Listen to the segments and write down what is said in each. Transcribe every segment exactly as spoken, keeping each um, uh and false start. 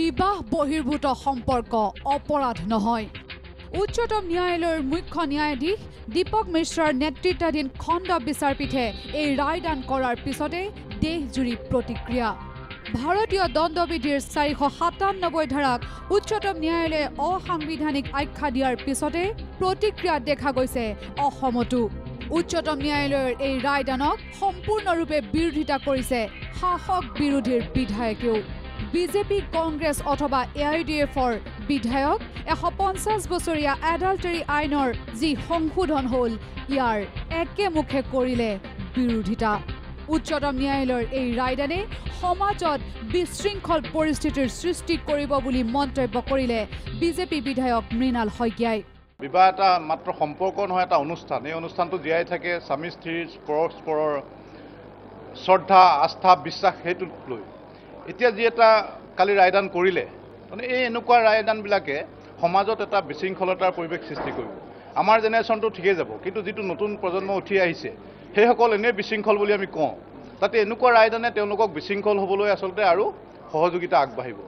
বিবাহ বহিৰ্ভূত সম্পৰ্ক অপৰাধ নহয়। উচ্চতম ন্যায়ালয়ৰ মুখ্য ন্যায়াধীশ দীপক মিশ্ৰাৰ নেতৃত্বাধীন খণ্ড বিচাৰপীঠে এই ৰায়দান কৰাৰ পিছতে দেশজুৰি প্ৰতিক্ৰিয়া। ভাৰতীয় দণ্ডবিধিৰ চাৰিশ সাতানব্বৈ ধাৰাক উচ্চতম ন্যায়ালয়ে অসাংবিধানিক আখ্যা দিয়াৰ পিছতে প্ৰতিক্ৰিয়া দেখা গৈছে অসমতো। উচ্চতম ন্যায়ালয়ৰ এই ৰায়দানক সম্পূৰ্ণৰূপে বিৰোধিতা কৰিছে শাসক বিৰোধীৰ বিধায়কেও। বিজেপি, কংগ্ৰেছ অথবা এ আই ডি এফৰ বিধায়ক এশ পঞ্চাছ বছৰীয়া এডাল্টাৰী আইনৰ যি সংশোধন হ'ল ইয়াৰ একেমুখে কৰিলে বিৰোধিতা। উচ্চতম ন্যায়ালয়ৰ এই ৰায়দানে সমাজত বিশৃংখল পৰিস্থিতিৰ সৃষ্টি কৰিব বুলি মন্তব্য কৰিলে বিজেপি বিধায়ক মৃণাল শইকীয়াই। বিবাহ এটা মাত্ৰ সম্পৰ্ক নহয়, এটা অনুষ্ঠান। এই অনুষ্ঠানটো জীয়াই থাকে স্বামী স্ত্ৰীৰ পৰস্পৰৰ শ্ৰদ্ধা, আস্থা, বিশ্বাস সেইটোক লৈ। এতিয়া যি এটা কালি ৰায়দান কৰিলে, মানে এই এনেকুৱা ৰায়দানবিলাকে সমাজত এটা বিশৃংখলতাৰ পৰিৱেশ সৃষ্টি কৰিব। আমাৰ জেনেৰেশ্যনটো ঠিকেই যাব, কিন্তু যিটো নতুন প্ৰজন্ম উঠি আহিছে সেইসকল এনেই বিশৃংখল বুলি আমি কওঁ। তাতে এনেকুৱা ৰায়দানে তেওঁলোকক বিশৃংখল হ'বলৈ আচলতে আৰু সহযোগিতা আগবাঢ়িব।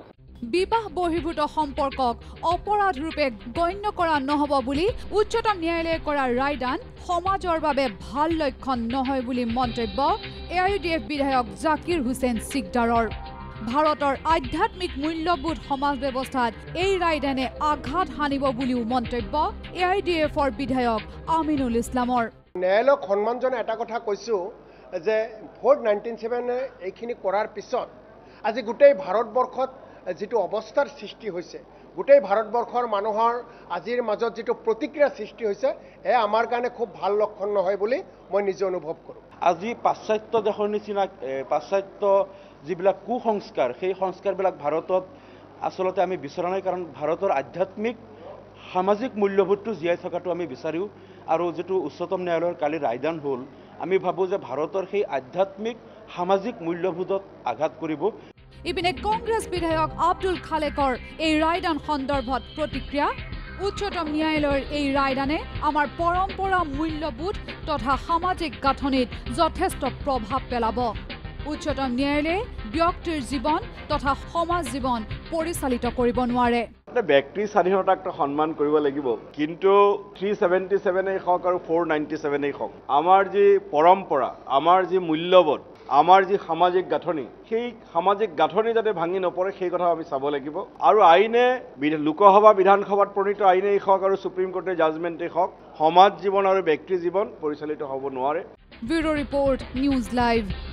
বিবাহ বহিৰ্ভূত সম্পৰ্কক অপৰাধৰূপে গণ্য কৰা নহ'ব বুলি উচ্চতম ন্যায়ালয়ে কৰা ৰায়দান সমাজৰ বাবে ভাল লক্ষণ নহয় বুলি মন্তব্য এ আই ডি এফ বিধায়ক জাকিৰ হুছেইন চিকদাৰৰ। ভাৰতৰ আধ্যাত্মিক মূল্যবোধ সমাজ ব্যৱস্থাত এই ৰায়দানে আঘাত হানিব বুলিও মন্তব্য এ আই ডি এফৰ বিধায়ক আমিনুল ইছলামৰ। ন্যায়ালয়ক সন্মান জনাই এটা কথা কৈছোঁ যে ভোট নাইনটিন ছেভেনে এইখিনি কৰাৰ পিছত আজি গোটেই ভাৰতবৰ্ষত যিটো অৱস্থাৰ সৃষ্টি হৈছে, গোটেই ভাৰতবৰ্ষৰ মানুহৰ আজিৰ মাজত যিটো প্ৰতিক্ৰিয়া সৃষ্টি হৈছে, এয়া আমাৰ কাৰণে খুব ভাল লক্ষণ নহয় বুলি মই নিজে অনুভৱ কৰোঁ। আজি পাশ্চাত্য দেশৰ নিচিনা পাশ্চাত্য যিবিলাক কুসংস্কাৰ, সেই সংস্কাৰবিলাক ভাৰতত আচলতে আমি বিচৰা নাই। কাৰণ ভাৰতৰ আধ্যাত্মিক সামাজিক মূল্যবোধটো জীয়াই থকাটো আমি বিচাৰোঁ। আৰু যিটো উচ্চতম ন্যায়ালয়ৰ কালি ৰায়দান হ'ল, আমি ভাবোঁ যে ভাৰতৰ সেই আধ্যাত্মিক সামাজিক মূল্যবোধত আঘাত কৰিব। ইপিনে কংগ্ৰেছ বিধায়ক আব্দুল খালেকৰ এই ৰায়দান সন্দৰ্ভত প্ৰতিক্ৰিয়া। উচ্চতম ন্যায়ালয়ৰ এই ৰায়দানে আমাৰ পৰম্পৰা, মূল্যবোধ তথা সামাজিক গাঁথনিত যথেষ্ট প্ৰভাৱ পেলাব। উচ্চতম ন্যায়ালয়ে ব্যক্তিৰ জীৱন তথা সমাজ জীৱন পৰিচালিত কৰিব নোৱাৰে। ব্যক্তিৰ স্বাধীনতাক সন্মান কৰিব লাগিব, কিন্তু থ্ৰী ছেভেণ্টি ছেভেনেই হওক আৰু ফ'ৰ নাইণ্টি ছেভেনেই হওক, আমাৰ যি পৰম্পৰা, আমাৰ যি মূল্যবোধ, আমাৰ যি সামাজিক গাঁথনি, সেই সামাজিক গাঁথনি যাতে ভাঙি নপৰে সেই কথা আমি চাব লাগিব। আৰু আইনে লোকসভা, বিধানসভাত প্ৰণীত আইনেই হওক আৰু সুপ্ৰিম কোৰ্টৰ জাজমেণ্টেই হওক, সমাজ জীৱন আৰু ব্যক্তি জীৱন পৰিচালিত হ'ব নোৱাৰে। Bureau' report, news live.